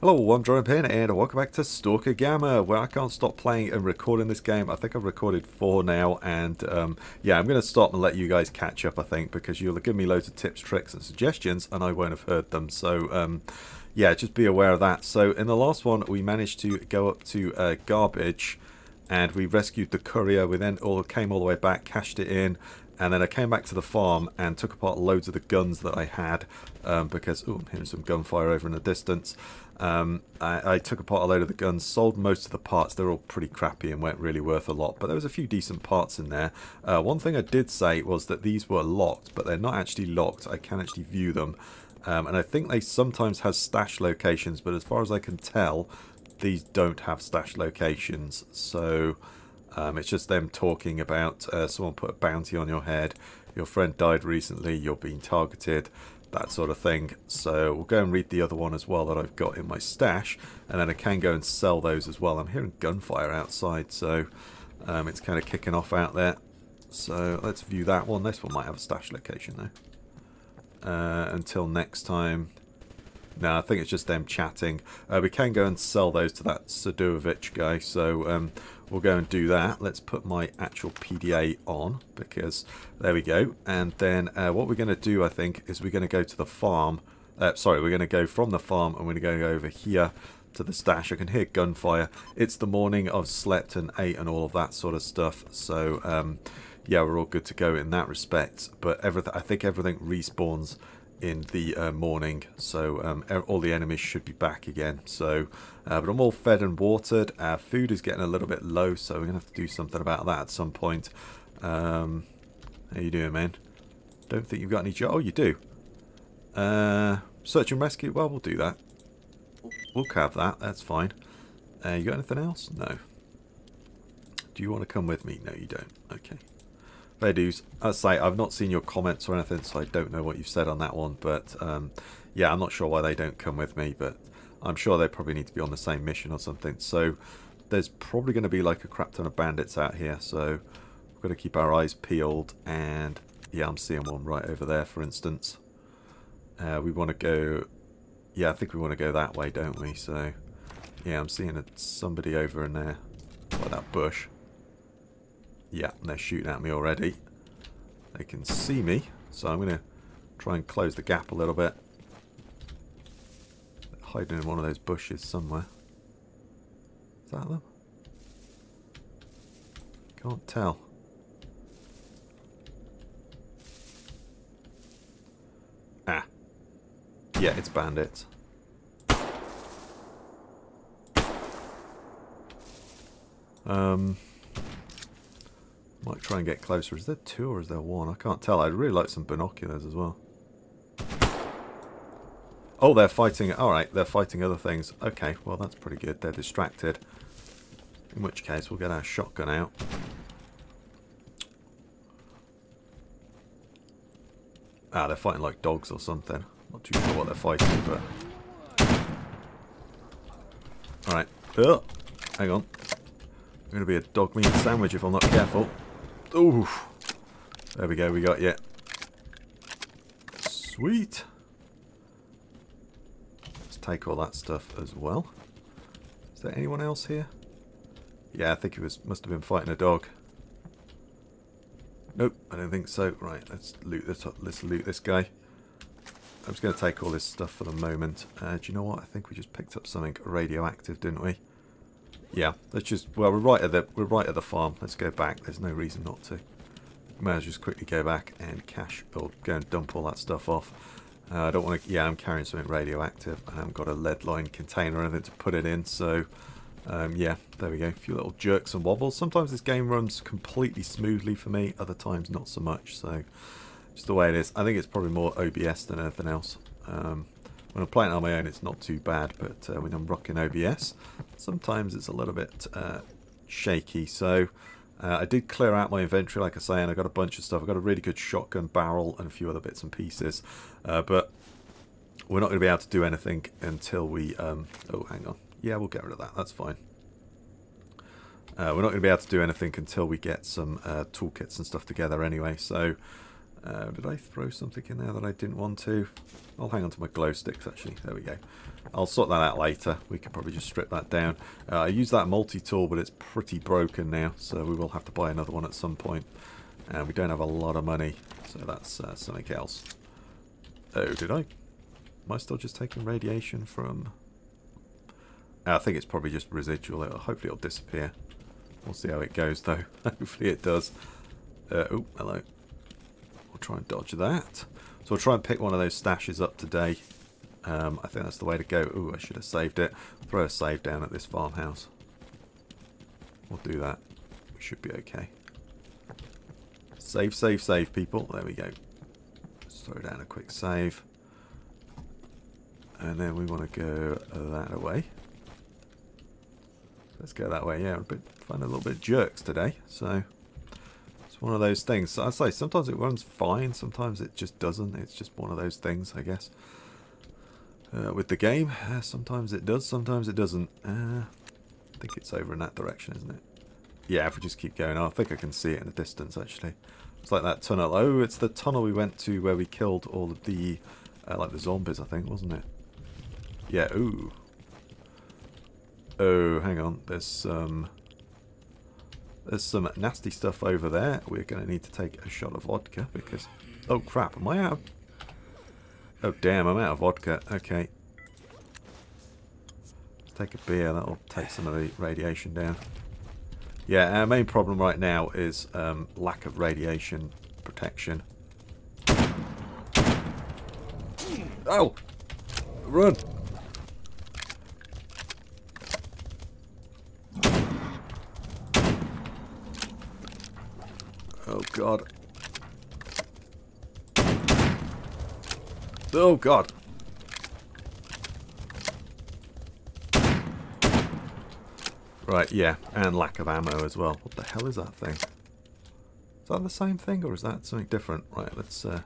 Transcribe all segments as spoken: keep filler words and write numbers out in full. Hello, I'm John Penn and welcome back to Stalker Gamma, where I can't stop playing and recording this game. I think I've recorded four now, and um, yeah, I'm going to stop and let you guys catch up, I think, because you'll give me loads of tips, tricks and suggestions and I won't have heard them, so um, yeah, just be aware of that. So in the last one we managed to go up to uh, garbage and we rescued the courier. We then all came all the way back, cashed it in, and then I came back to the farm and took apart loads of the guns that I had um, because, oh, I'm hearing some gunfire over in the distance. Um, I, I took apart a load of the guns, sold most of the parts. They're all pretty crappy and weren't really worth a lot, but there was a few decent parts in there. Uh, one thing I did say was that these were locked, but they're not actually locked. I can actually view them. Um, and I think they sometimes have stash locations, but as far as I can tell, these don't have stash locations. So... Um, it's just them talking about uh, someone put a bounty on your head, your friend died recently, you're being targeted, that sort of thing. So we'll go and read the other one as well that I've got in my stash, and then I can go and sell those as well. I'm hearing gunfire outside, so um, it's kind of kicking off out there. So let's view that one. This one might have a stash location though. Uh, until next time. No, I think it's just them chatting. Uh, we can go and sell those to that Sadovich guy, so um, we'll go and do that. Let's put my actual P D A on, because there we go. And then uh, what we're going to do, I think, is we're going to go to the farm. Uh, sorry, we're going to go from the farm and we're going to go over here to the stash. I can hear gunfire. It's the morning. I've slept and ate and all of that sort of stuff, so um, yeah, we're all good to go in that respect. But everything, I think everything respawns in the uh, morning, so um, all the enemies should be back again. So uh, but I'm all fed and watered. Our food is getting a little bit low, so we're gonna have to do something about that at some point. Um, how you doing, man? Don't think you've got any job. Oh, you do. Uh, search and rescue. Well, we'll do that. We'll have that. That's fine. Uh, you got anything else? No. Do you want to come with me? No, you don't. Okay. Fair dues. As I say, I've not seen your comments or anything, so I don't know what you've said on that one, but um, yeah, I'm not sure why they don't come with me, but I'm sure they probably need to be on the same mission or something. So there's probably going to be like a crap ton of bandits out here, so we've got to keep our eyes peeled. And yeah, I'm seeing one right over there, for instance. Uh, we want to go... Yeah, I think we want to go that way, don't we? So yeah, I'm seeing a, somebody over in there, by that bush. Yeah, they're shooting at me already. They can see me, so I'm going to try and close the gap a little bit. They're hiding in one of those bushes somewhere. Is that them? Can't tell. Ah. Yeah, it's bandits. Um... Might try and get closer. Is there two or is there one? I can't tell. I'd really like some binoculars as well. Oh, they're fighting. Alright, they're fighting other things. Okay, well that's pretty good. They're distracted. In which case, we'll get our shotgun out. Ah, they're fighting like dogs or something. Not too sure what they're fighting, but... Alright. Oh, hang on. I'm going to be a dog meat sandwich if I'm not careful. Oof. There we go, we got you. Sweet. Let's take all that stuff as well. Is there anyone else here? Yeah, I think he was, must have been fighting a dog. Nope, I don't think so. Right, let's loot this up. Let's loot this guy. I'm just going to take all this stuff for the moment. Uh, do you know what? I think we just picked up something radioactive, didn't we? Yeah, let's just, well, we're right at the we're right at the farm. Let's go back. There's no reason not to. May as well just quickly go back and cash or go and dump all that stuff off. Uh, I don't want to. Yeah, I'm carrying something radioactive. I haven't got a lead line container or anything to put it in. So um, yeah, there we go. A few little jerks and wobbles. Sometimes this game runs completely smoothly for me. Other times not so much. So just the way it is. I think it's probably more O B S than anything else. Um, When I'm playing on my own, it's not too bad, but uh, when I'm rocking O B S, sometimes it's a little bit uh, shaky. So uh, I did clear out my inventory, like I say, and I got a bunch of stuff. I got a really good shotgun barrel and a few other bits and pieces, uh, but we're not going to be able to do anything until we... Um, oh, hang on. Yeah, we'll get rid of that. That's fine. Uh, we're not going to be able to do anything until we get some uh, toolkits and stuff together anyway, so... Uh, did I throw something in there that I didn't want to? I'll hang on to my glow sticks, actually. There we go. I'll sort that out later. We can probably just strip that down. Uh, I used that multi-tool, but it's pretty broken now, so we will have to buy another one at some point. And uh, we don't have a lot of money, so that's uh, something else. Oh, did I? Am I still just taking radiation from... I think it's probably just residual. It'll, hopefully it'll disappear. We'll see how it goes, though. Hopefully it does. Uh, oh, hello. We'll try and dodge that. So we'll try and pick one of those stashes up today. Um, I think that's the way to go. Ooh, I should have saved it. Throw a save down at this farmhouse. We'll do that. We should be okay. Save, save, save, people. There we go. Let's throw down a quick save. And then we want to go that way. Let's go that way. Yeah, we're finding a little bit of jerks today. So it's one of those things. So I say sometimes it runs fine, sometimes it just doesn't. It's just one of those things, I guess. Uh, with the game, uh, sometimes it does, sometimes it doesn't. Uh, I think it's over in that direction, isn't it? Yeah, if we just keep going. Oh, I think I can see it in the distance, actually. It's like that tunnel. Oh, it's the tunnel we went to where we killed all of the, uh, like the zombies, I think, wasn't it? Yeah, ooh. Oh, hang on. There's some, there's some nasty stuff over there. We're going to need to take a shot of vodka because... Oh, crap. Am I out of... Oh, damn. I'm out of vodka. Okay. Let's take a beer. That'll take some of the radiation down. Yeah, our main problem right now is um, lack of radiation protection. Oh! Run! Oh god. Oh god. Right, yeah, and lack of ammo as well. What the hell is that thing? Is that the same thing or is that something different? Right, let's uh,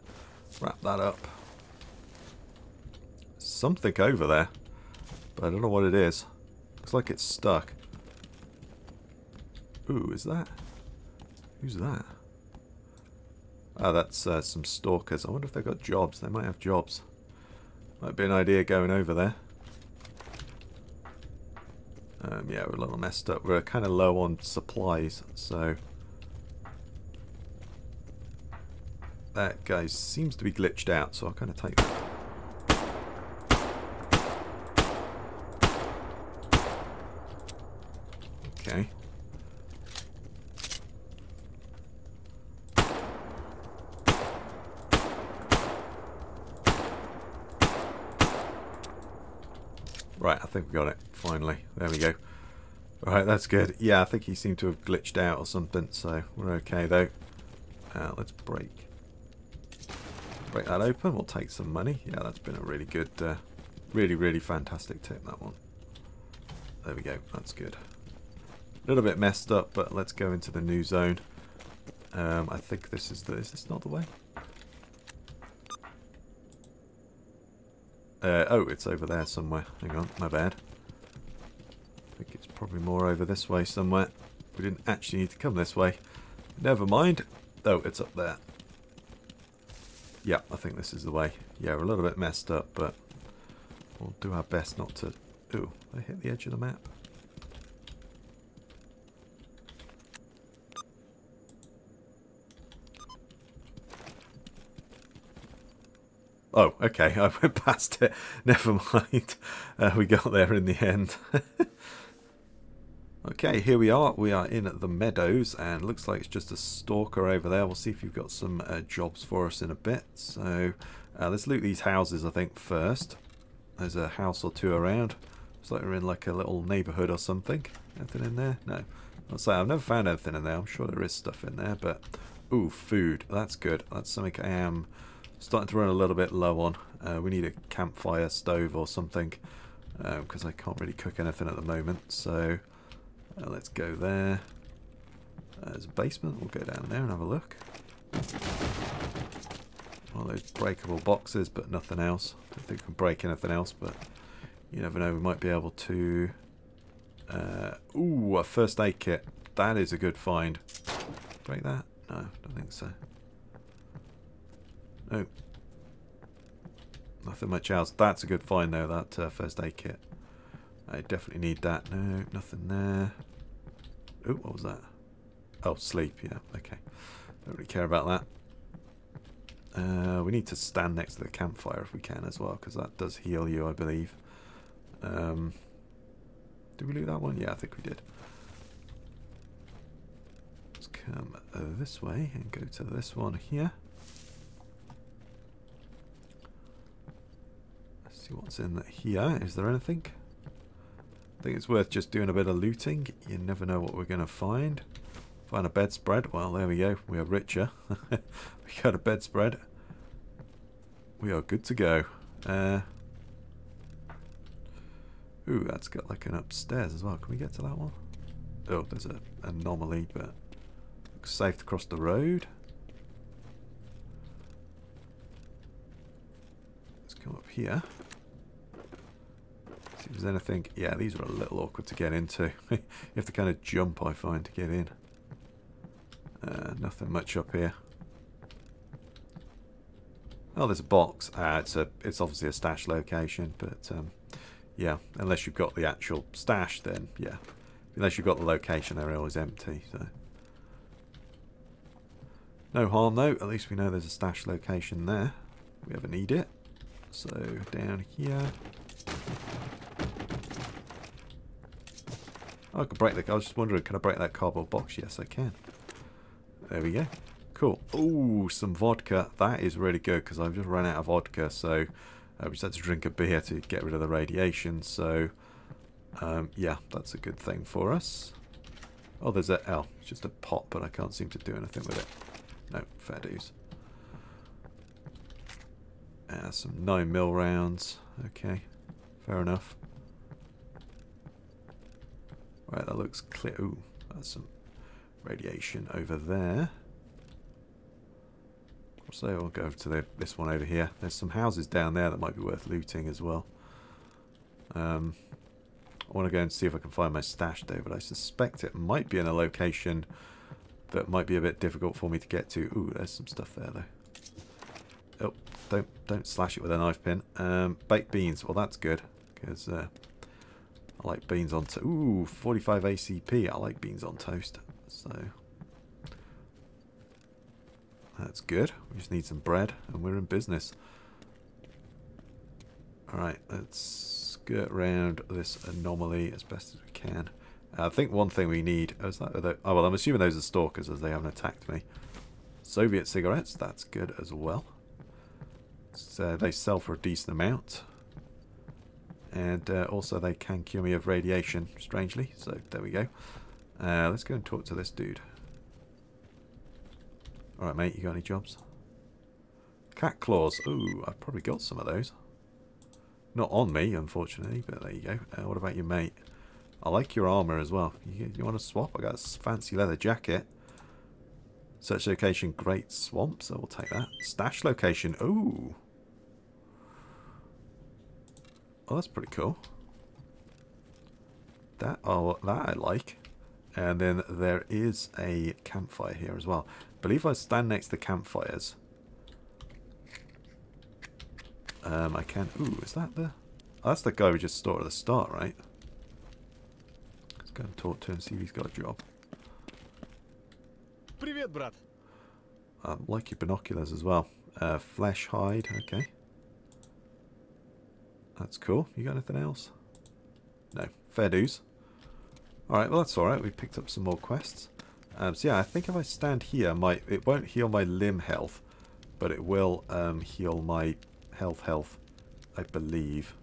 wrap that up. Something over there, but I don't know what it is. Looks like it's stuck. Ooh, is that? Who's that? Oh, that's uh, some stalkers. I wonder if they've got jobs. They might have jobs. Might be an idea going over there. Um, yeah, we're a little messed up. We're kind of low on supplies, so... That guy seems to be glitched out, so I'll kind of take... Okay. Right, I think we got it, finally. There we go. Alright, that's good. Yeah, I think he seemed to have glitched out or something, so we're okay, though. Uh, let's break. Break that open. We'll take some money. Yeah, that's been a really good, uh, really, really fantastic tip, that one. There we go. That's good. A little bit messed up, but let's go into the new zone. Um, I think this is the... Is this not the way? Uh, oh, it's over there somewhere. Hang on, my bad. I think it's probably more over this way somewhere. We didn't actually need to come this way. Never mind. Oh, it's up there. Yeah, I think this is the way. Yeah, we're a little bit messed up, but we'll do our best not to... Ooh, I hit the edge of the map. Oh, okay, I went past it. Never mind. Uh, we got there in the end. Okay, here we are. We are in the meadows, and looks like it's just a stalker over there. We'll see if you've got some uh, jobs for us in a bit. So uh, let's loot these houses, I think, first. There's a house or two around. Looks like we're in like a little neighbourhood or something. Anything in there? No. I'll say I've never found anything in there. I'm sure there is stuff in there, but... Ooh, food. That's good. That's something I am... starting to run a little bit low on. Uh, we need a campfire stove or something because um, I can't really cook anything at the moment. So uh, let's go there. Uh, there's a basement. We'll go down there and have a look. One of those breakable boxes, but nothing else. I don't think we can break anything else, but you never know. We might be able to... Uh, ooh, a first aid kit. That is a good find. Break that? No, I don't think so. Oh. Nothing much else. That's a good find though, that uh, first aid kit. I definitely need that. No, nothing there. Oh, what was that? Oh, sleep, yeah, okay. Don't really care about that. Uh, we need to stand next to the campfire if we can as well, because that does heal you, I believe. Um, did we do that one? Yeah, I think we did. Let's come uh, this way and go to this one here. Let's see what's in here. Is there anything? I think it's worth just doing a bit of looting. You never know what we're going to find. Find a bedspread. Well, there we go. We are richer. We got a bedspread. We are good to go. Uh, ooh, that's got like an upstairs as well. Can we get to that one? Oh, there's an anomaly, but looks safe to cross the road. Let's come up here. See if there's anything. Yeah, these are a little awkward to get into. You have to kind of jump, I find, to get in. Uh, nothing much up here. Oh, there's a box. Uh, it's a, it's obviously a stash location, but um, yeah, unless you've got the actual stash, then yeah. Unless you've got the location, they're always empty. So no harm though. At least we know there's a stash location there. We ever need it. So down here. Oh, I could break the. I was just wondering, can I break that cardboard box? Yes, I can. There we go. Cool. Ooh, some vodka. That is really good because I've just run out of vodka. So uh, we just had to drink a beer to get rid of the radiation. So um, yeah, that's a good thing for us. Oh, there's a L. It's just a pot, but I can't seem to do anything with it. No, fair dues. Uh, some nine mil rounds. Okay, fair enough. Right, that looks clear. Ooh, that's some radiation over there. So I'll go over to the, this one over here. There's some houses down there that might be worth looting as well. Um, I want to go and see if I can find my stash though, but I suspect it might be in a location that might be a bit difficult for me to get to. Ooh, there's some stuff there though. Oh, don't don't slash it with a knife pin. Um, baked beans. Well, that's good because uh, I like beans on toast. Ooh, forty-five A C P. I like beans on toast. So that's good. We just need some bread and we're in business. Alright, let's skirt round this anomaly as best as we can. Uh, I think one thing we need is that, they, oh well, I'm assuming those are stalkers as they haven't attacked me. Soviet cigarettes, that's good as well. So they sell for a decent amount. And uh, also they can cure me of radiation, strangely, so there we go. Uh, let's go and talk to this dude. Alright mate, you got any jobs? Cat claws. Ooh, I've probably got some of those. Not on me, unfortunately, but there you go. Uh, what about your mate? I like your armour as well. You, you want to swap? I got a fancy leather jacket. Search location, Great Swamp, so we'll take that. Stash location. Ooh. Oh, that's pretty cool. That, oh, that I like. And then there is a campfire here as well. I believe I stand next to campfires. Um, I can... Ooh, is that the... Oh, that's the guy we just saw at the start, right? Let's go and talk to him, see if he's got a job. Привет, brat. I like your binoculars as well. Uh, flesh hide, okay. That's cool. You got anything else? No. Fair dues. Alright, well that's alright, we picked up some more quests. Um, so yeah, I think if I stand here, my it won't heal my limb health, but it will um, heal my health health, I believe.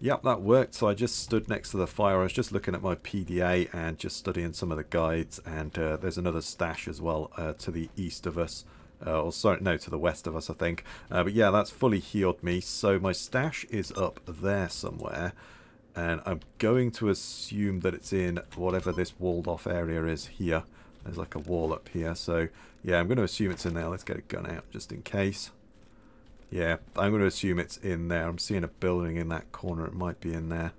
Yep, that worked, so I just stood next to the fire. I was just looking at my P D A and just studying some of the guides, and uh, there's another stash as well uh, to the east of us. Uh, or sorry, no, to the west of us, I think. Uh, but yeah, that's fully healed me, so my stash is up there somewhere. And I'm going to assume that it's in whatever this walled off area is here. There's like a wall up here. So yeah, I'm going to assume it's in there. Let's get a gun out just in case. Yeah, I'm going to assume it's in there. I'm seeing a building in that corner. It might be in there.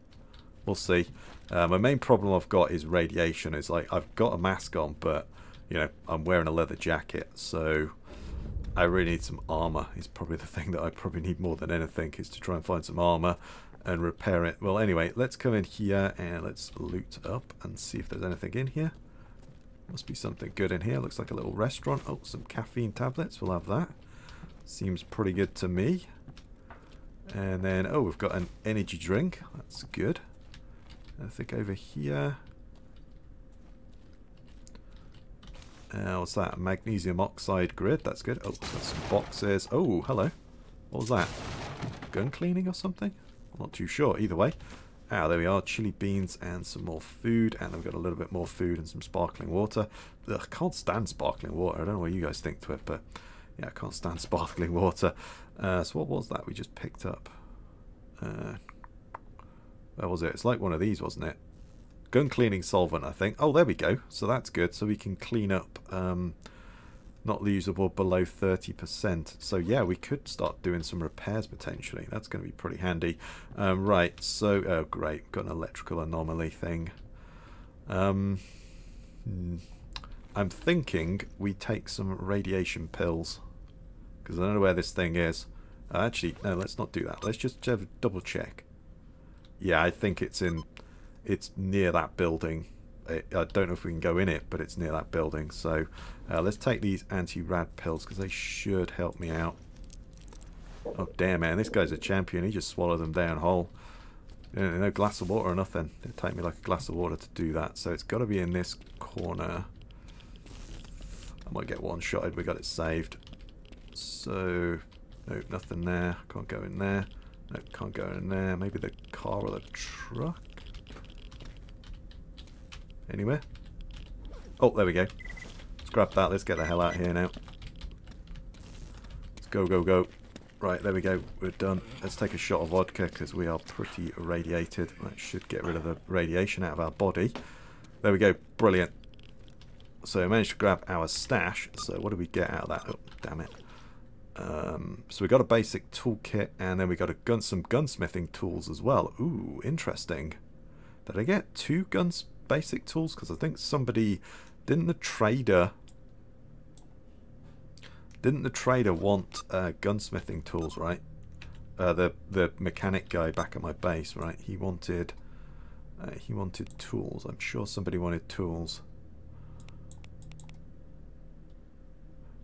We'll see. Uh, my main problem I've got is radiation. It's like I've got a mask on, but, you know, I'm wearing a leather jacket. So I really need some armor. Is probably the thing that I probably need more than anything, is to try and find some armor and repair it. Well, anyway, let's come in here and let's loot up and see if there's anything in here. Must be something good in here. Looks like a little restaurant. Oh, some caffeine tablets. We'll have that. Seems pretty good to me. And then, oh, we've got an energy drink. That's good. I think over here... Uh, what's that? Magnesium oxide grid. That's good. Oh, so some boxes. Oh, hello. What was that? Gun cleaning or something? I'm not too sure. Either way. Ah, there we are. Chili beans and some more food. And I've got a little bit more food and some sparkling water. Ugh, I can't stand sparkling water. I don't know what you guys think to it, but yeah, I can't stand sparkling water. Uh, so what was that we just picked up? Uh, where was it? It's like one of these, wasn't it? Gun cleaning solvent, I think. Oh, there we go. So that's good. So we can clean up um, not reusable below thirty percent. So yeah, we could start doing some repairs potentially. That's going to be pretty handy. Um, right, so... Oh, great. Got an electrical anomaly thing. Um, I'm thinking we take some radiation pills. Because I don't know where this thing is. Uh, actually, no, let's not do that. Let's just have a double check. Yeah, I think it's in... It's near that building. It, I don't know if we can go in it, but it's near that building. So uh, let's take these anti-rad pills because they should help me out. Oh, damn, man. This guy's a champion. He just swallowed them down whole. You know, no glass of water or nothing. It'd take me like a glass of water to do that. So it's got to be in this corner. I might get one-shotted. We got it saved. So, nope, nothing there. Can't go in there. Nope, can't go in there. Maybe the car or the truck? Anywhere? Oh, there we go. Let's grab that. Let's get the hell out of here now. Let's go, go, go. Right, there we go. We're done. Let's take a shot of vodka because we are pretty irradiated. That should get rid of the radiation out of our body. There we go. Brilliant. So we managed to grab our stash. So what do we get out of that? Oh, damn it. Um, so we got a basic toolkit and then we got a gun, some gunsmithing tools as well. Ooh, interesting. Did I get two guns? Basic tools, because I think somebody didn't the trader didn't the trader want uh, gunsmithing tools, right? Uh, the the mechanic guy back at my base, right? He wanted uh, he wanted tools. I'm sure somebody wanted tools.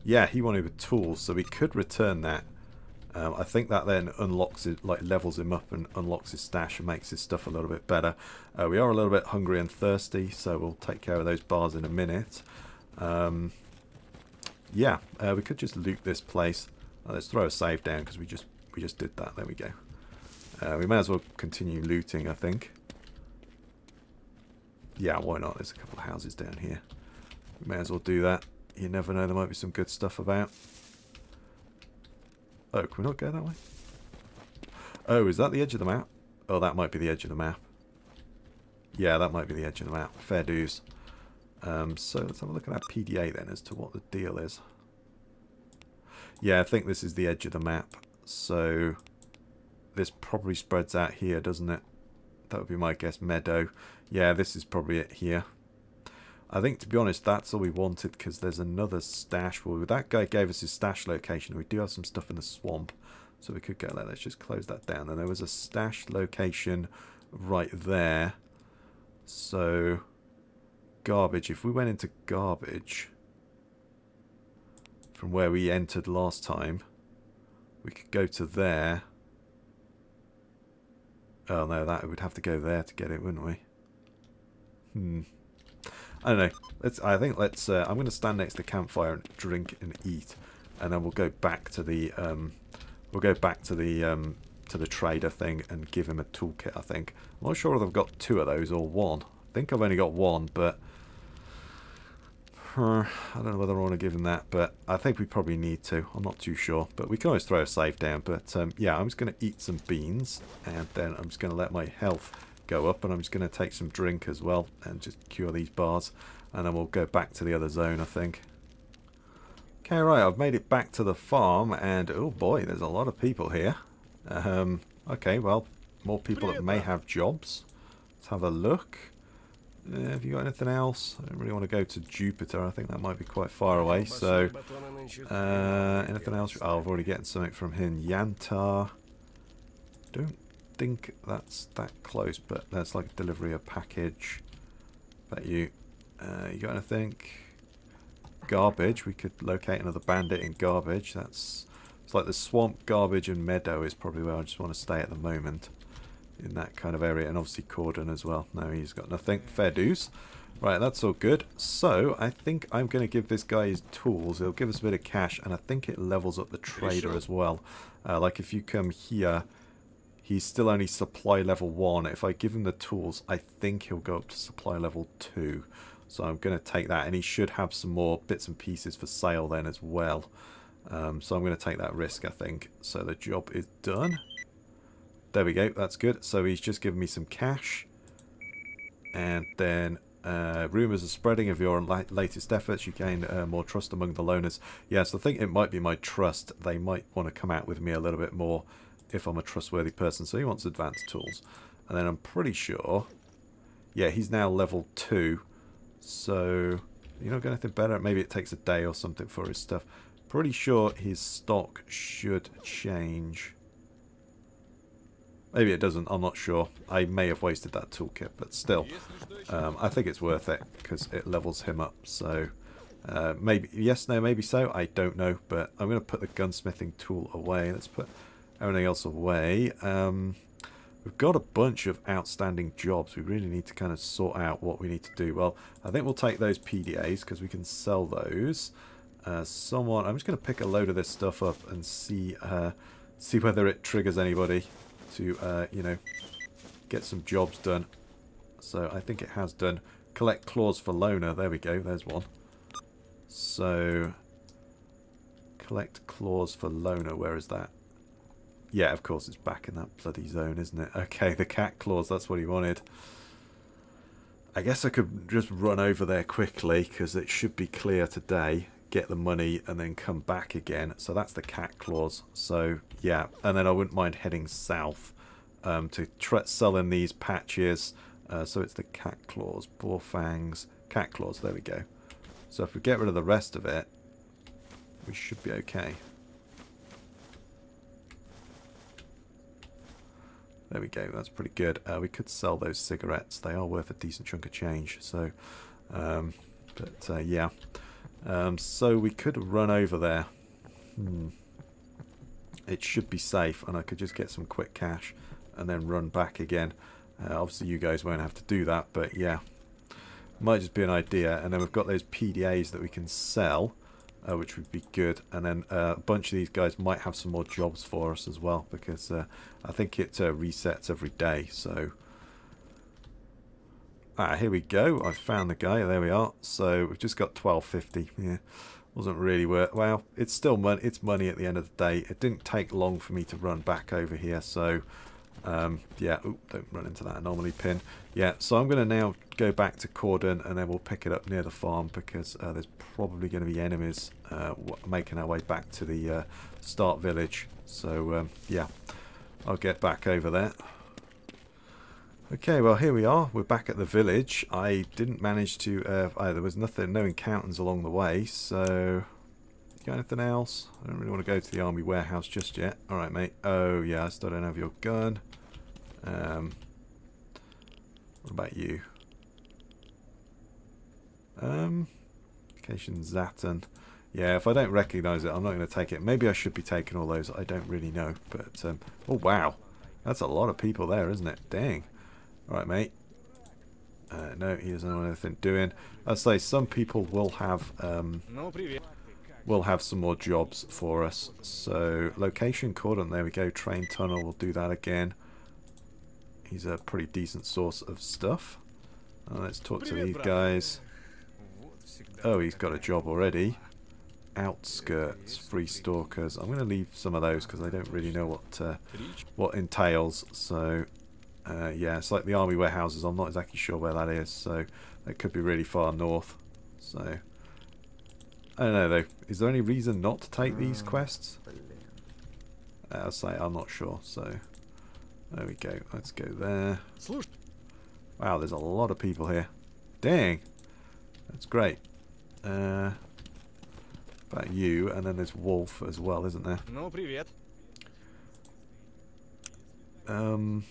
Yeah, he wanted with tools, so we could return that. Um, I think that then unlocks it, like levels him up and unlocks his stash and makes his stuff a little bit better. Uh, we are a little bit hungry and thirsty, so we'll take care of those bars in a minute. Um, yeah, uh, we could just loot this place. Uh, let's throw a save down because we just we just did that. There we go. Uh, we may as well continue looting, I think. Yeah, why not? There's a couple of houses down here. We may as well do that. You never know, there might be some good stuff about. Oh, can we not go that way? Oh, is that the edge of the map? Oh, that might be the edge of the map. Yeah, that might be the edge of the map. Fair dues. Um, so let's have a look at that P D A then as to what the deal is. Yeah, I think this is the edge of the map. So this probably spreads out here, doesn't it? That would be my guess. Meadow. Yeah, this is probably it here. I think, to be honest, that's all we wanted because there's another stash. Well, that guy gave us his stash location. We do have some stuff in the swamp, so we could go there. Let's just close that down. And there was a stash location right there. So, garbage. If we went into garbage from where we entered last time, we could go to there. Oh, no, that we'd have to go there to get it, wouldn't we? Hmm. I don't know. Let's. I think let's. Uh, I'm going to stand next to the campfire and drink and eat, and then we'll go back to the. Um, we'll go back to the um, to the trader thing and give him a toolkit. I think. I'm not sure if I've got two of those or one. I think I've only got one, but uh, I don't know whether I want to give him that. But I think we probably need to. I'm not too sure, but we can always throw a save down. But um, yeah, I'm just going to eat some beans, and then I'm just going to let my health go up, and I'm just going to take some drink as well and just cure these bars, and then we'll go back to the other zone, I think. Okay, right, I've made it back to the farm, and oh boy, there's a lot of people here. Um, okay, well, more people that may have jobs. Let's have a look. Uh, have you got anything else? I don't really want to go to Jupiter. I think that might be quite far away. So, uh, anything else? Oh, I've already gotten something from him. Yantar. Don't think that's that close, but that's like delivery of package. Bet you. Uh, you got anything? Garbage. We could locate another bandit in garbage. That's. It's like the swamp, garbage, and meadow is probably where I just want to stay at the moment. In that kind of area, and obviously Cordon as well. No, he's got nothing. Fair dues. Right, that's all good. So, I think I'm going to give this guy his tools. He'll give us a bit of cash, and I think it levels up the trader as well. Uh, like, if you come here, he's still only supply level one. If I give him the tools, I think he'll go up to supply level two. So I'm going to take that, and he should have some more bits and pieces for sale then as well. Um, so I'm going to take that risk, I think. So the job is done. There we go, that's good. So he's just given me some cash. And then uh, rumours are spreading of your la latest efforts. You gain uh, more trust among the loners. Yes, I think it might be my trust. They might want to come out with me a little bit more if I'm a trustworthy person. So he wants advanced tools. And then I'm pretty sure... Yeah, he's now level two. So you don't get anything better. Maybe it takes a day or something for his stuff. Pretty sure his stock should change... Maybe it doesn't, I'm not sure. I may have wasted that toolkit, but still. Um, I think it's worth it, because it levels him up. So, uh, maybe yes, no, maybe so. I don't know, but I'm going to put the gunsmithing tool away. Let's put everything else away. Um, we've got a bunch of outstanding jobs. We really need to kind of sort out what we need to do. Well, I think we'll take those P D As, because we can sell those. Uh, someone, I'm just going to pick a load of this stuff up and see, uh, see whether it triggers anybody to, uh, you know, get some jobs done. So I think it has done. Collect claws for Lona. There we go. There's one. So, collect claws for Lona. Where is that? Yeah, of course, it's back in that bloody zone, isn't it? Okay, the cat claws. That's what he wanted. I guess I could just run over there quickly, because it should be clear today. Get the money and then come back again. So that's the cat claws. So yeah, and then I wouldn't mind heading south um, to sell in these patches. Uh, so it's the cat claws, boar fangs, cat claws. There we go. So if we get rid of the rest of it, we should be okay. There we go. That's pretty good. Uh, we could sell those cigarettes. They are worth a decent chunk of change. So, um, but uh, yeah. Um, so we could run over there. Hmm. It should be safe, and I could just get some quick cash and then run back again. Uh, obviously you guys won't have to do that, but yeah, might just be an idea. And then we've got those P D As that we can sell, uh, which would be good. And then uh, a bunch of these guys might have some more jobs for us as well, because uh, I think it uh, resets every day. So ah, here we go. I found the guy. There we are. So we've just got twelve fifty. Yeah, wasn't really worth. Well, it's still money. It's money at the end of the day. It didn't take long for me to run back over here. So, um, yeah. Ooh, don't run into that anomaly pin. Yeah. So I'm going to now go back to Cordon, and then we'll pick it up near the farm, because uh, there's probably going to be enemies uh, making our way back to the uh, start village. So um, yeah, I'll get back over there. Okay, well, here we are. We're back at the village. I didn't manage to... Uh, I, there was nothing, no encounters along the way, so... You got anything else? I don't really want to go to the army warehouse just yet. Alright, mate. Oh, yeah, I still don't have your gun. Um, what about you? Um, location Zaten. Yeah, if I don't recognise it, I'm not going to take it. Maybe I should be taking all those. I don't really know, but... Um, oh, wow. That's a lot of people there, isn't it? Dang. Alright, mate. Uh, no, he doesn't know anything doing. I'd say some people will have um, will have some more jobs for us. So, location cordon, there we go. Train tunnel, we'll do that again. He's a pretty decent source of stuff. Uh, let's talk to these guys. Oh, he's got a job already. Outskirts, free stalkers. I'm going to leave some of those because I don't really know what uh, what entails. So... Uh, yeah, it's like the army warehouses. I'm not exactly sure where that is, so it could be really far north. So I don't know though. Is there any reason not to take these quests? Uh, I'll say I'm not sure. So there we go. Let's go there. Wow, there's a lot of people here. Dang. That's great. Uh, about you, and then there's Wolf as well, isn't there? No, привет. Um,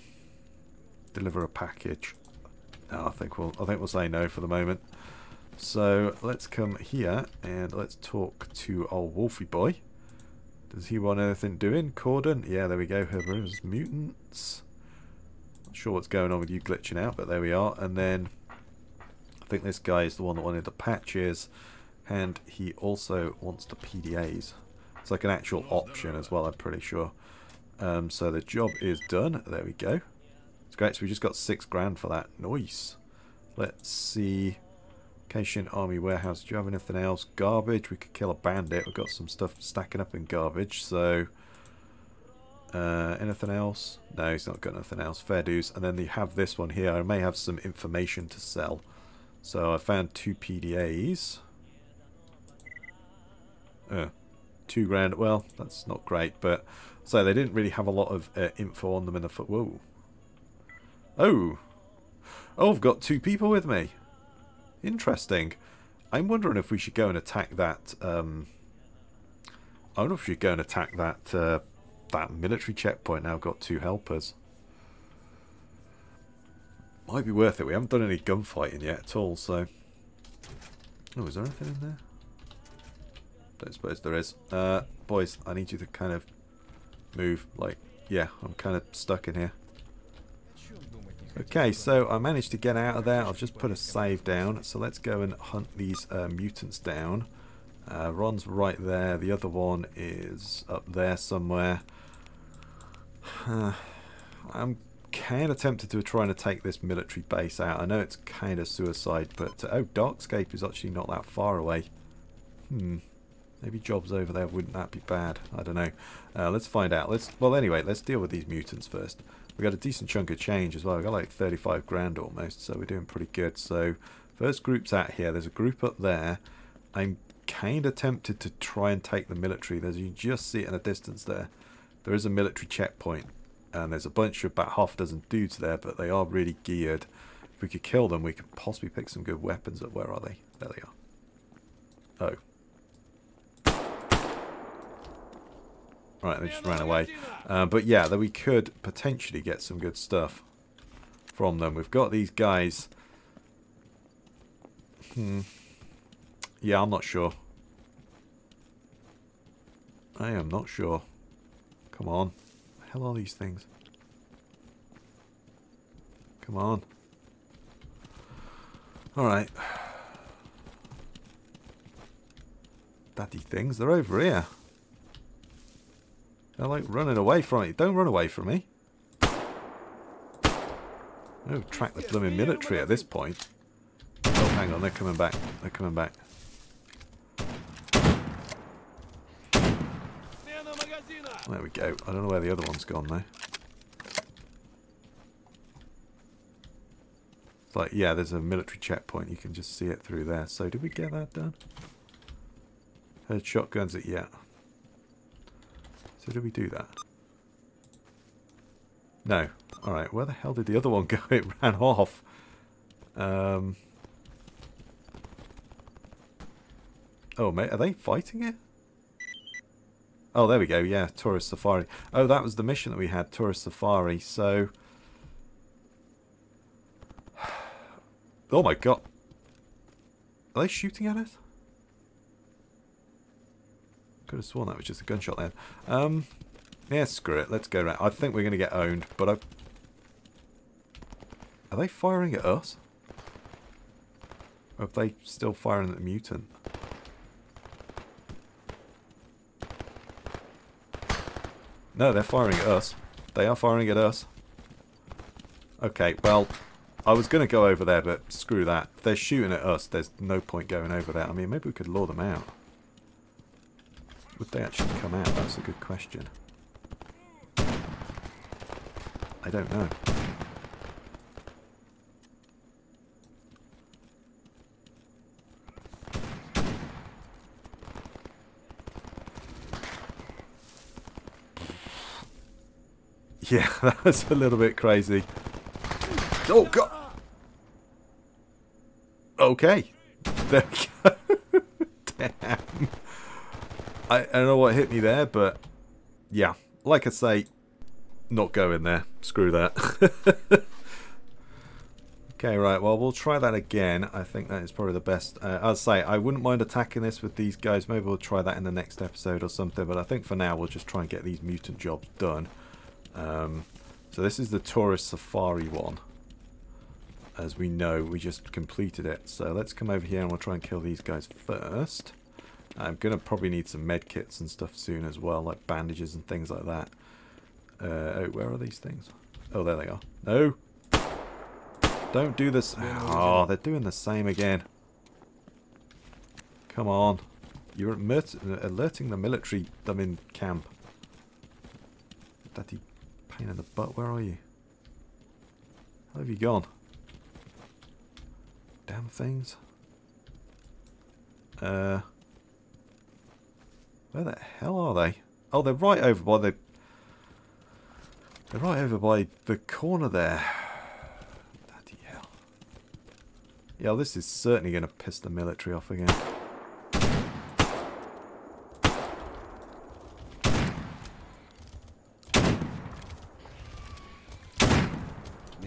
deliver a package. No, I think we'll I think we'll say no for the moment. So let's come here and let's talk to our Wolfie boy. Does he want anything doing? Cordon? Yeah, there we go. Herber's mutants. Not sure what's going on with you glitching out, but there we are. And then I think this guy is the one that wanted the patches, and he also wants the P D As. It's like an actual option as well, I'm pretty sure. Um, so the job is done. There we go. It's great. So we just got six grand for that. Nice. Let's see. Cation Army Warehouse. Do you have anything else? Garbage. We could kill a bandit. We've got some stuff stacking up in garbage. So uh, anything else? No, he's not got anything else. Fair dues. And then they have this one here. I may have some information to sell. So I found two P D As. Uh, two grand. Well, that's not great, but so they didn't really have a lot of uh, info on them in the foot. Whoa. Oh. Oh, I've got two people with me. Interesting. I'm wondering if we should go and attack that. Um, I don't know if we should go and attack that uh, that military checkpoint. Now I've got two helpers. Might be worth it. We haven't done any gunfighting yet at all. So, oh, is there anything in there? Don't suppose there is. Uh, boys, I need you to kind of move. Like, yeah, I'm kind of stuck in here. Okay, so I managed to get out of there. I've just put a save down. So let's go and hunt these uh, mutants down. Uh, Ron's right there. The other one is up there somewhere. Uh, I'm kind of tempted to try and take this military base out. I know it's kind of suicide, but... Uh, oh, Darkscape is actually not that far away. Hmm. Maybe jobs over there. Wouldn't that be bad? I don't know. Uh, let's find out. Let's. Well, anyway, let's deal with these mutants first. We got a decent chunk of change as well. We got like thirty-five grand almost, so we're doing pretty good. So first group's out here. There's a group up there. I'm kind of tempted to try and take the military. There's, you just see it in a distance there. There is a military checkpoint, and there's a bunch of about half a dozen dudes there, but they are really geared. If we could kill them, we could possibly pick some good weapons up. Where are they? There they are. Oh. Right, they just ran away. Uh, but yeah, that we could potentially get some good stuff from them. We've got these guys. Hmm. Yeah, I'm not sure. I am not sure. Come on. What the hell are these things? Come on. Alright. Daddy things, they're over here. They're like running away from it. Don't run away from me. Oh, track the blooming military at this point. Oh, hang on. They're coming back. They're coming back. There we go. I don't know where the other one's gone, though. It's like, yeah, there's a military checkpoint. You can just see it through there. So, did we get that done? Heard shotguns at, yeah. So did we do that? No. Alright, where the hell did the other one go? It ran off. Um. Oh, mate, are they fighting it? Oh, there we go. Yeah, Tourist Safari. Oh, that was the mission that we had, Tourist Safari. So... Oh my god. Are they shooting at us? Could have sworn that was just a gunshot there. Um, yeah, screw it. Let's go around. I think we're going to get owned, but I... Are they firing at us? Or are they still firing at the mutant? No, they're firing at us. They are firing at us. Okay, well, I was going to go over there, but screw that. If they're shooting at us, there's no point going over there. I mean, maybe we could lure them out. Would they actually come out? That's a good question. I don't know. Yeah, that was a little bit crazy. Oh, God! Okay. There we go. Damn. I, I don't know what hit me there, but yeah. Like I say, not going there. Screw that. Okay, right. Well, we'll try that again. I think that is probably the best. Uh, I'll say, I wouldn't mind attacking this with these guys. Maybe we'll try that in the next episode or something. But I think for now, we'll just try and get these mutant jobs done. Um, so this is the tourist safari one. As we know, we just completed it. So let's come over here and we'll try and kill these guys first. I'm going to probably need some med kits and stuff soon as well, like bandages and things like that. Uh, oh, where are these things? Oh, there they are. No! Don't do this. Oh, they're doing the same again. Come on. You're alerting the military them in camp. Daddy pain in the butt. Where are you? How have you gone? Damn things. Uh, where the hell are they? Oh, they're right over by the... They're right over by the corner there. Yeah, this is certainly going to piss the military off again.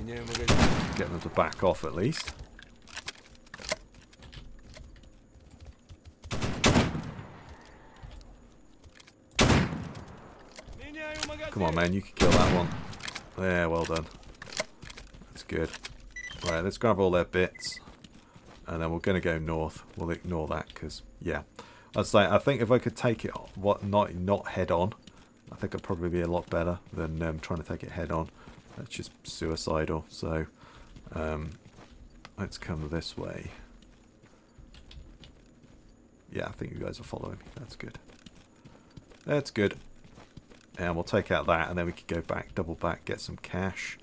Get them to back off at least. Come on, man, you can kill that one. There, well done. That's good. Right, let's grab all their bits. And then we're going to go north. We'll ignore that because, yeah. I'd say, I think if I could take it what not not head on, I think it'd probably be a lot better than um, trying to take it head on. That's just suicidal. So, um, let's come this way. Yeah, I think you guys are following me. That's good. That's good. And we'll take out that and then we could go back, double back, get some cash.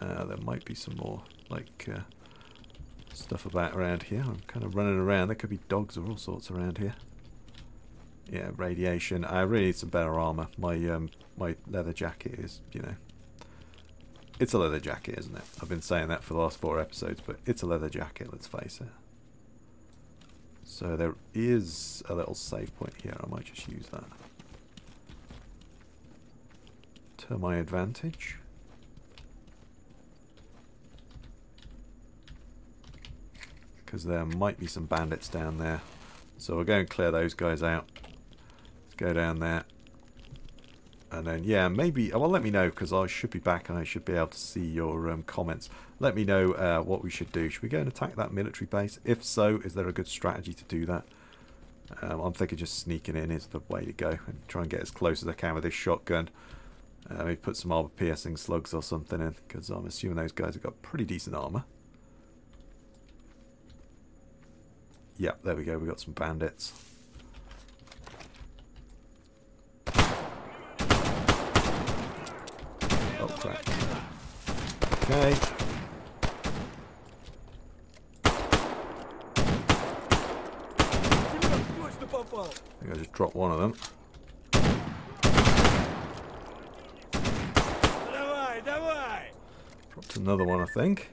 Uh, there might be some more, like... Uh, stuff about around here. I'm kind of running around. There could be dogs or all sorts around here. Yeah, radiation. I really need some better armor. My um, my leather jacket is, you know, it's a leather jacket, isn't it? I've been saying that for the last four episodes, but it's a leather jacket. Let's face it. So there is a little save point here. I might just use that to my advantage. Because there might be some bandits down there. So we'll go and clear those guys out. Let's go down there. And then, yeah, maybe... Well, let me know, because I should be back and I should be able to see your um, comments. Let me know uh, what we should do. Should we go and attack that military base? If so, is there a good strategy to do that? Um, I'm thinking just sneaking in is the way to go. And try and get as close as I can with this shotgun. Uh, maybe put some armor-piercing slugs or something in, because I'm assuming those guys have got pretty decent armor. Yep, there we go, we got some bandits. Oh, crap. Okay. I think I just dropped one of them. Dropped another one, I think.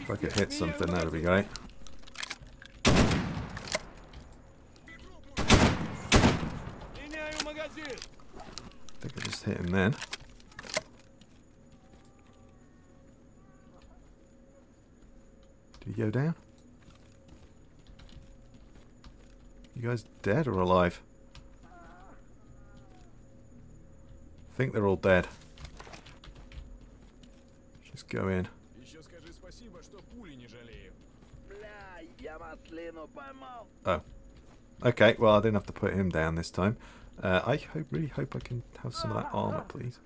If I could hit something, that would be great. I think I just hit him then. Did he go down? You guys dead or alive? I think they're all dead. Just go in. Oh. Okay, well, I didn't have to put him down this time. Uh, I hope, really hope I can have some of that armor, please.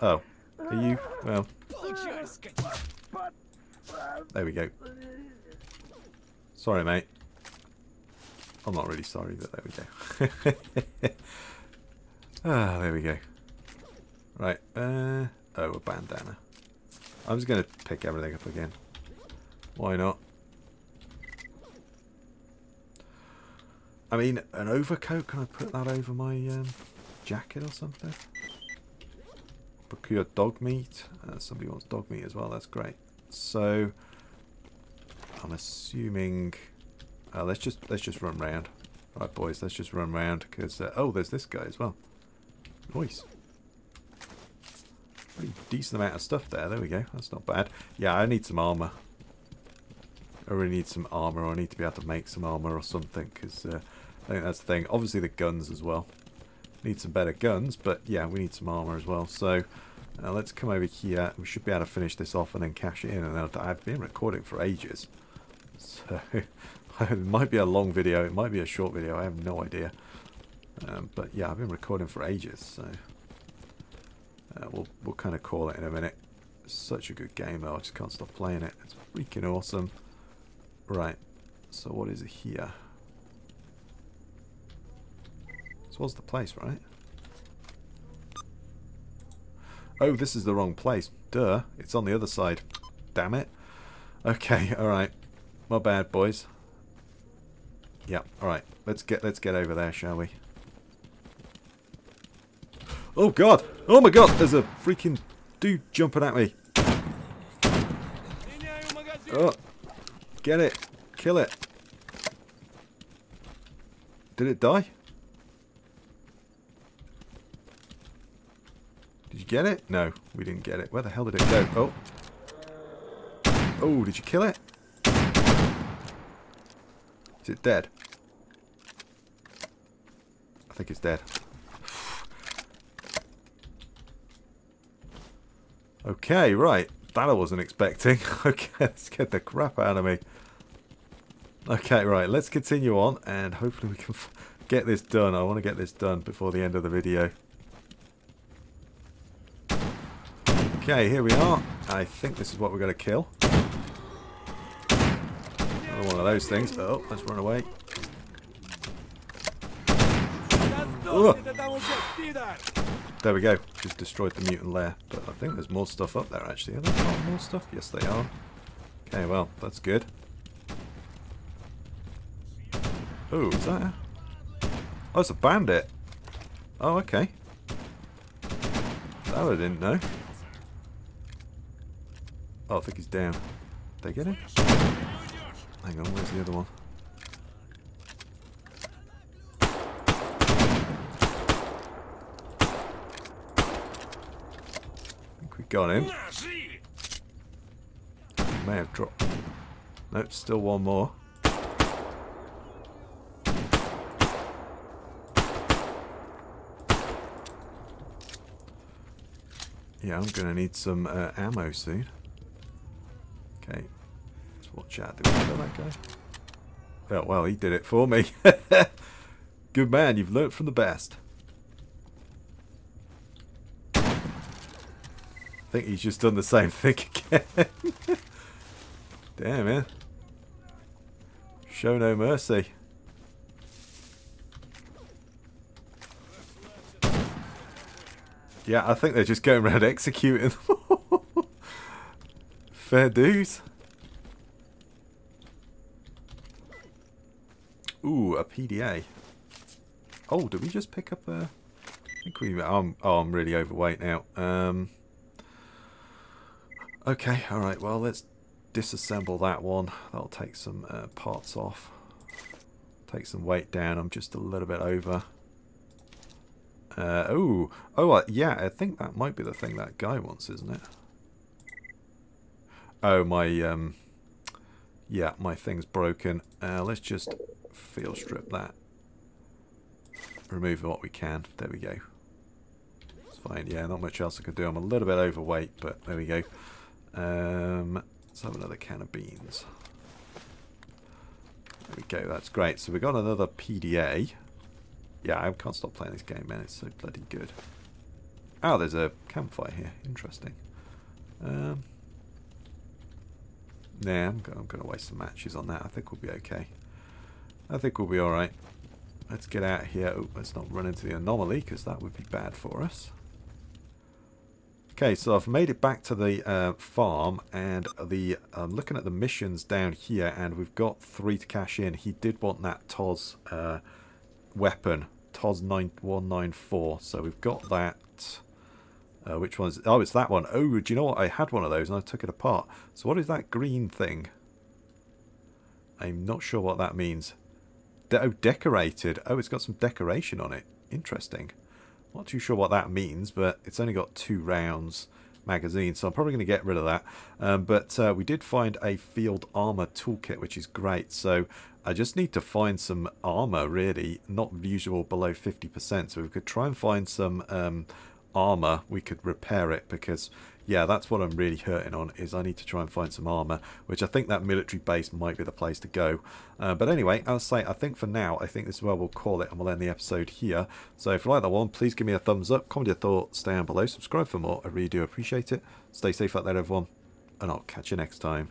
Oh. Are you... Well... There we go. Sorry, mate. I'm not really sorry, but there we go. Ah, there we go. Right, uh... Oh, a bandana. I'm just going to pick everything up again. Why not? I mean, an overcoat, can I put that over my um, jacket or something? Procure dog meat. Uh, somebody wants dog meat as well, that's great. So, I'm assuming... Uh, let's just let's just run round. Right, boys, let's just run round, because... Uh, oh, there's this guy as well. Nice. Pretty decent amount of stuff there. There we go. That's not bad. Yeah, I need some armour. I really need some armour. I need to be able to make some armour or something, because uh, I think that's the thing. Obviously the guns as well. Need some better guns, but yeah, we need some armour as well. So uh, let's come over here. We should be able to finish this off and then cash it in. And then I've been recording for ages. So it might be a long video. It might be a short video. I have no idea. Um, but yeah, I've been recording for ages. So uh, we'll, we'll kind of call it in a minute. It's such a good game though. I just can't stop playing it. It's freaking awesome. Right, so what is it here? This was the place, right? Oh, this is the wrong place. Duh, it's on the other side. Damn it. Okay, alright. My bad, boys. Yeah, alright. Let's get let's get over there, shall we? Oh god! Oh my god! There's a freaking dude jumping at me. Oh. Get it. Kill it. Did it die? Did you get it? No, we didn't get it. Where the hell did it go? Oh. Oh, did you kill it? Is it dead? I think it's dead. Okay, right. That I wasn't expecting. Okay, let's get the crap out of me. Okay, right, let's continue on and hopefully we can f get this done. I want to get this done before the end of the video. Okay, here we are. I think this is what we're going to kill. Another one of those things. Oh, let's run away. Ugh. There we go. Just destroyed the mutant lair. But I think there's more stuff up there, actually. Are there not more stuff? Yes, they are. Okay, well, that's good. Oh, is that a... Oh, it's a bandit. Oh, okay. That I didn't know. Oh, I think he's down. Did they get him? Hang on, where's the other one? Gone in. May have dropped. Nope, still one more. Yeah, I'm gonna need some uh, ammo soon. Okay, let's watch out. Did we kill that guy? Oh well, he did it for me. Good man, you've learnt from the best. I think he's just done the same thing again. Damn, man. Show no mercy. Yeah, I think they're just going around executing them. Fair dues. Ooh, a P D A. Oh, did we just pick up a... I think we... I'm, oh, I'm really overweight now. Um... Okay, alright, well, let's disassemble that one. That'll take some uh, parts off. Take some weight down. I'm just a little bit over. Uh, oh, oh, uh, yeah, I think that might be the thing that guy wants, isn't it? Oh, my, um, yeah, my thing's broken. Uh, let's just field strip that. Remove what we can. There we go. It's fine, yeah, not much else I can do. I'm a little bit overweight, but there we go. Um, let's have another can of beans. There we go, that's great. So we got another P D A. Yeah, I can't stop playing this game, man. It's so bloody good. Oh, there's a campfire here. Interesting. Um, nah, I'm going to waste some matches on that. I think we'll be okay. I think we'll be alright. Let's get out of here. Oh, let's not run into the anomaly, because that would be bad for us. Okay, so I've made it back to the uh, farm, and the I'm looking at the missions down here, and we've got three to cash in. He did want that T O S uh, weapon, T O S nine one nine four, so we've got that. Uh, which one is... Oh, it's that one. Oh, do you know what? I had one of those and I took it apart. So what is that green thing? I'm not sure what that means. De oh, decorated. Oh, it's got some decoration on it. Interesting. Not too sure what that means, but it's only got two rounds magazine, so I'm probably going to get rid of that. Um, but uh, we did find a field armor toolkit, which is great. So I just need to find some armor, really. Not usual below fifty percent. So we could try and find some... Um, armor, we could repair it, because yeah, that's what I'm really hurting on, is I need to try and find some armor, which I think that military base might be the place to go. Uh, but anyway, I'll say I think for now I think this is where we'll call it, and we'll end the episode here. So if you like that one, please give me a thumbs up, comment your thoughts down below, subscribe for more, I really do appreciate it. Stay safe out there everyone, and I'll catch you next time.